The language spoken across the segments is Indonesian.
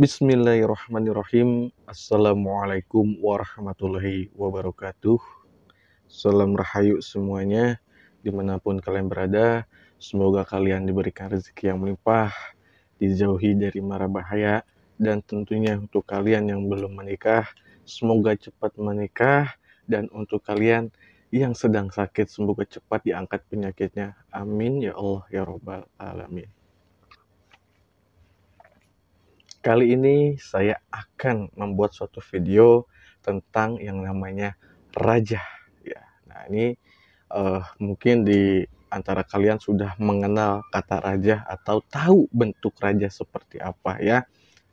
Bismillahirrahmanirrahim. Assalamualaikum warahmatullahi wabarakatuh. Salam rahayu semuanya, dimanapun kalian berada. Semoga kalian diberikan rezeki yang melimpah, dijauhi dari mara bahaya, dan tentunya untuk kalian yang belum menikah, semoga cepat menikah. Dan untuk kalian yang sedang sakit, semoga cepat diangkat penyakitnya. Amin ya Allah ya Rabbal Alamin. Kali ini saya akan membuat suatu video tentang yang namanya rajah. Ya, nah ini mungkin di antara kalian sudah mengenal kata rajah atau tahu bentuk rajah seperti apa ya.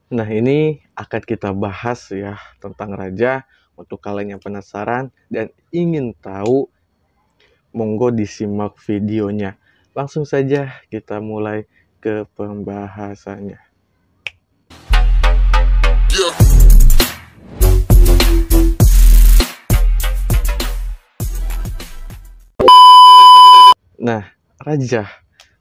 Nah ini akan kita bahas ya tentang rajah. Untuk kalian yang penasaran dan ingin tahu, monggo disimak videonya. Langsung saja kita mulai ke pembahasannya. Nah, rajah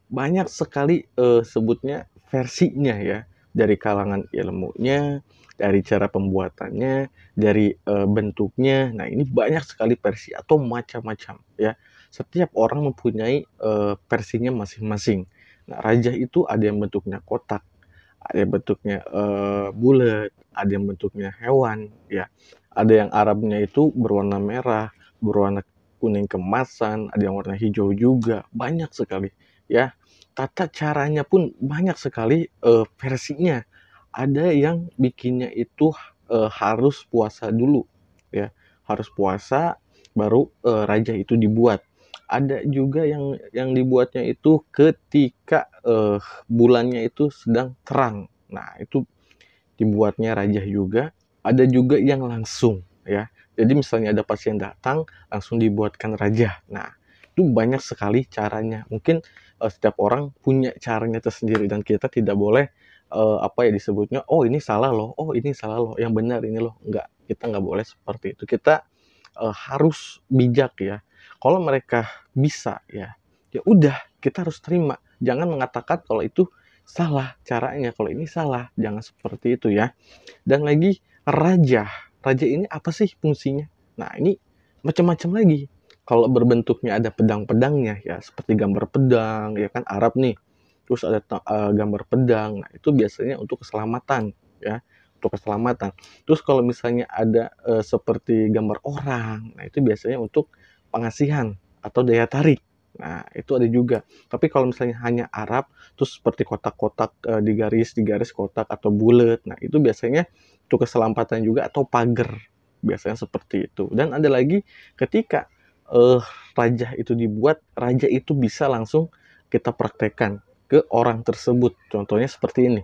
banyak sekali sebutnya versinya ya, dari kalangan ilmunya, dari cara pembuatannya, dari bentuknya. Nah, ini banyak sekali versi atau macam-macam ya. Setiap orang mempunyai versinya masing-masing. Nah, rajah itu ada yang bentuknya kotak, ada yang bentuknya bulat, ada yang bentuknya hewan ya. Ada yang Arabnya itu berwarna merah, berwarna kuning kemasan, ada yang warna hijau juga, banyak sekali ya. Tata caranya pun banyak sekali versinya. Ada yang bikinnya itu harus puasa dulu ya, harus puasa baru rajah itu dibuat. Ada juga yang dibuatnya itu ketika bulannya itu sedang terang. Nah, itu dibuatnya rajah juga. Ada juga yang langsung ya. Jadi misalnya ada pasien datang, langsung dibuatkan rajah. Nah, itu banyak sekali caranya. Mungkin setiap orang punya caranya tersendiri, dan kita tidak boleh disebutnya, oh ini salah loh, oh ini salah loh, yang benar ini loh. Enggak, kita nggak boleh seperti itu. Kita harus bijak ya. Kalau mereka bisa ya, ya udah, kita harus terima. Jangan mengatakan kalau itu salah caranya, kalau ini salah. Jangan seperti itu ya. Dan lagi, Rajah ini apa sih fungsinya? Nah, ini macam-macam lagi. Kalau berbentuknya ada pedang-pedangnya ya, seperti gambar pedang ya kan, Arab nih. Terus ada gambar pedang. Nah, itu biasanya untuk keselamatan ya, untuk keselamatan. Terus kalau misalnya ada seperti gambar orang, nah itu biasanya untuk pengasihan atau daya tarik. Nah, itu ada juga. Tapi kalau misalnya hanya Arab, terus seperti kotak-kotak digaris kotak atau bulat. Nah, itu biasanya itu keselamatan juga, atau pagar, biasanya seperti itu. Dan ada lagi ketika rajah itu dibuat, rajah itu bisa langsung kita praktekkan ke orang tersebut. Contohnya seperti ini,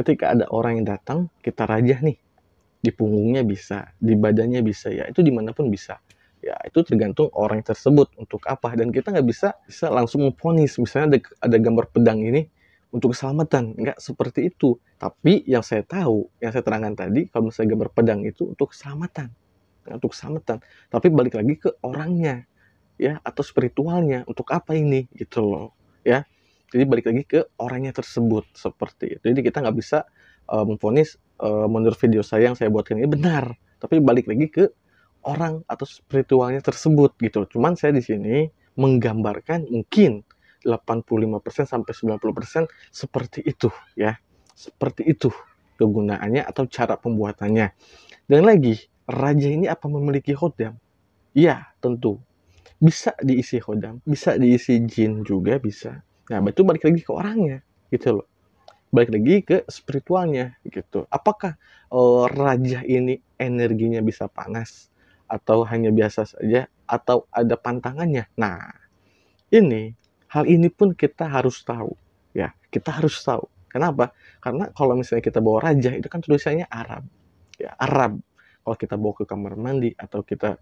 ketika ada orang yang datang, kita rajah nih, di punggungnya bisa, di badannya bisa ya, itu dimanapun bisa ya. Itu tergantung orang tersebut untuk apa, dan kita nggak bisa langsung memponis misalnya ada gambar pedang ini untuk keselamatan. Enggak seperti itu. Tapi yang saya tahu, yang saya terangkan tadi, kalau misalnya gambar pedang itu untuk keselamatan. Untuk keselamatan. Tapi balik lagi ke orangnya ya, atau spiritualnya, untuk apa ini gitu loh ya. Jadi balik lagi ke orangnya tersebut seperti itu. Jadi kita nggak bisa memvonis menurut video saya yang saya buatkan ini benar. Tapi balik lagi ke orang atau spiritualnya tersebut gitu. Cuman saya di sini menggambarkan mungkin 85% sampai 90% seperti itu ya. Seperti itu kegunaannya atau cara pembuatannya. Dan lagi, rajah ini apa memiliki khodam? Ya, tentu. Bisa diisi khodam, bisa diisi jin juga bisa. Nah, itu balik lagi ke orangnya gitu loh. Balik lagi ke spiritualnya gitu. Apakah rajah ini energinya bisa panas atau hanya biasa saja, atau ada pantangannya? Nah, hal ini pun kita harus tahu ya, kita harus tahu. Kenapa? Karena kalau misalnya kita bawa rajah itu kan tulisannya Arab ya, Arab. Kalau kita bawa ke kamar mandi atau kita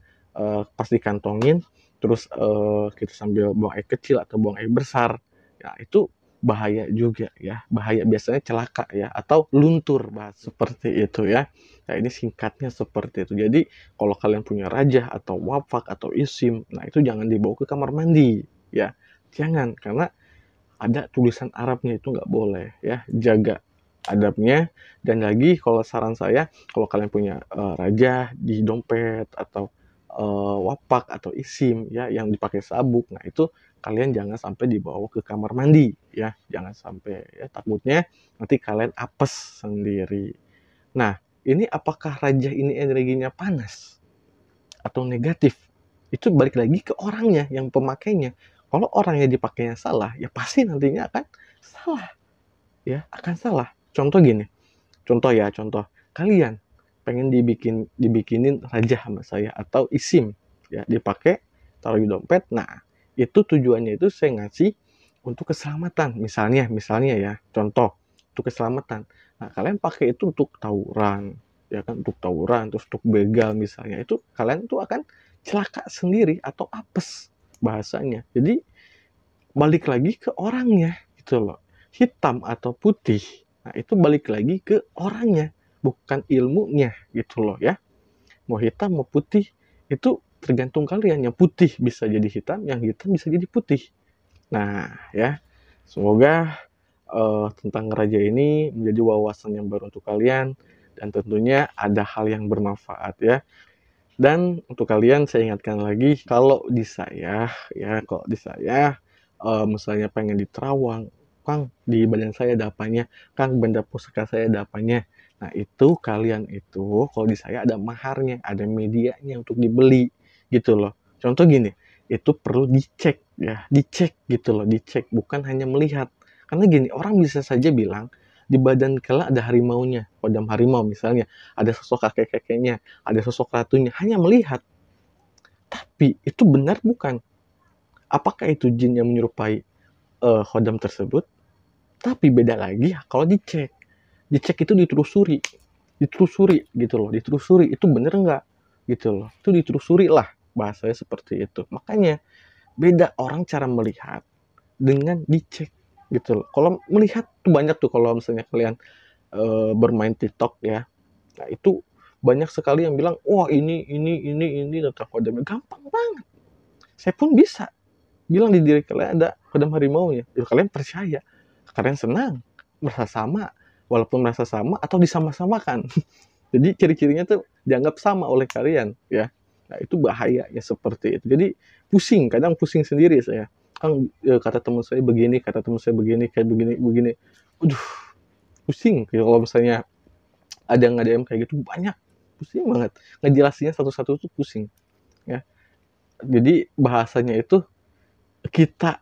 pas dikantongin, terus kita sambil buang air kecil atau buang air besar ya, itu bahaya juga ya, bahaya, biasanya celaka ya, atau luntur bahas seperti itu ya. Nah, ini singkatnya seperti itu. Jadi kalau kalian punya rajah atau wafak atau isim, nah itu jangan dibawa ke kamar mandi ya. Jangan, karena ada tulisan Arabnya, itu nggak boleh ya. Jaga adabnya. Dan lagi kalau saran saya, kalau kalian punya rajah di dompet atau wafak atau isim ya yang dipakai sabuk, nah itu kalian jangan sampai dibawa ke kamar mandi ya, jangan sampai ya, takutnya nanti kalian apes sendiri. Nah, ini apakah rajah ini energinya panas atau negatif? Itu balik lagi ke orangnya yang pemakainya. Kalau orangnya dipakainya salah, ya pasti nantinya akan salah. Ya, akan salah. Contoh gini. Contoh. Kalian pengen dibikinin rajah sama saya atau isim ya, dipakai taruh di dompet. Nah, itu tujuannya itu saya ngasih untuk keselamatan. Misalnya ya, contoh untuk keselamatan. Nah, kalian pakai itu untuk tawuran. Ya kan, untuk tawuran, terus untuk begal misalnya. Itu kalian tuh akan celaka sendiri atau apes bahasanya. Jadi balik lagi ke orangnya gitu loh. Hitam atau putih, nah itu balik lagi ke orangnya, bukan ilmunya gitu loh ya. Mau hitam mau putih itu tergantung kalian. Yang putih bisa jadi hitam, yang hitam bisa jadi putih. Nah ya, semoga tentang rajah ini menjadi wawasan yang baru untuk kalian dan tentunya ada hal yang bermanfaat ya. Dan untuk kalian saya ingatkan lagi, kalau di saya ya, misalnya pengen di terawang, Kang di badan saya ada apanya, Kang benda pusaka saya ada apanya. Nah itu kalian itu kalau di saya ada maharnya, ada medianya untuk dibeli gitu loh. Contoh gini, itu perlu dicek ya, dicek gitu loh, dicek bukan hanya melihat. Karena gini, orang bisa saja bilang di badan kelak ada harimaunya, Khodam harimau misalnya, ada sosok kakek-kakeknya, ada sosok ratunya, hanya melihat. Tapi itu benar bukan? Apakah itu jin yang menyerupai Khodam tersebut? Tapi beda lagi kalau dicek. Dicek itu ditelusuri. Ditelusuri gitu loh, ditelusuri itu benar nggak? Gitu loh. Itu ditelusuri lah, bahasanya seperti itu. Makanya beda orang cara melihat dengan dicek. Gitu loh. Kalau melihat tuh banyak tuh, kalau misalnya kalian bermain TikTok ya, nah itu banyak sekali yang bilang, wah ini tentang Khodam. Gampang banget. Saya pun bisa bilang di diri kalian ada Khodam harimau ya. Kalian percaya, kalian senang, merasa sama, walaupun merasa sama atau disama-samakan. Jadi ciri-cirinya tuh dianggap sama oleh kalian ya. Nah itu bahayanya seperti itu. Jadi pusing, kadang pusing sendiri saya. Kang kata teman saya begini, kayak begini. Aduh, pusing. Kalau misalnya ada yang DM kayak gitu banyak, pusing banget. Ngejelasinnya satu-satu tuh pusing. Ya, jadi bahasanya itu kita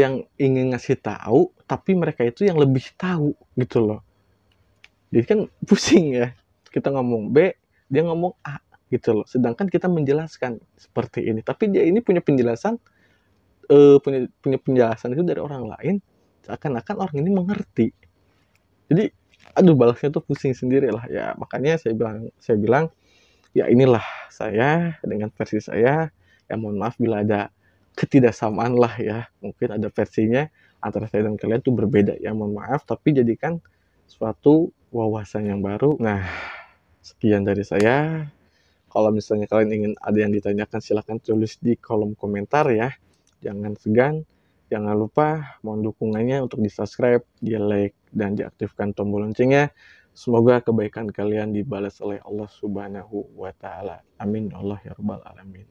yang ingin ngasih tahu, tapi mereka itu yang lebih tahu gitu loh. Jadi kan pusing ya. Kita ngomong B, dia ngomong A gitu loh. Sedangkan kita menjelaskan seperti ini, tapi dia ini punya penjelasan. Punya penjelasan itu dari orang lain, seakan-akan orang ini mengerti. Jadi aduh, balasnya tuh pusing sendiri lah ya. Makanya saya bilang ya inilah saya dengan versi saya ya. Mohon maaf bila ada ketidaksamaan lah ya, mungkin ada versinya antara saya dan kalian tuh berbeda ya, mohon maaf, tapi jadikan suatu wawasan yang baru. Nah sekian dari saya. Kalau misalnya kalian ingin ada yang ditanyakan, silahkan tulis di kolom komentar ya. Jangan segan, jangan lupa mohon dukungannya untuk di-subscribe, di-like, dan diaktifkan tombol loncengnya. Semoga kebaikan kalian dibalas oleh Allah Subhanahu wa Ta'ala. Amin. Allah ya Rabbal 'Alamin.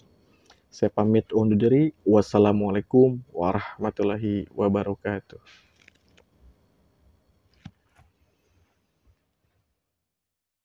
Saya pamit undur diri. Wassalamualaikum warahmatullahi wabarakatuh.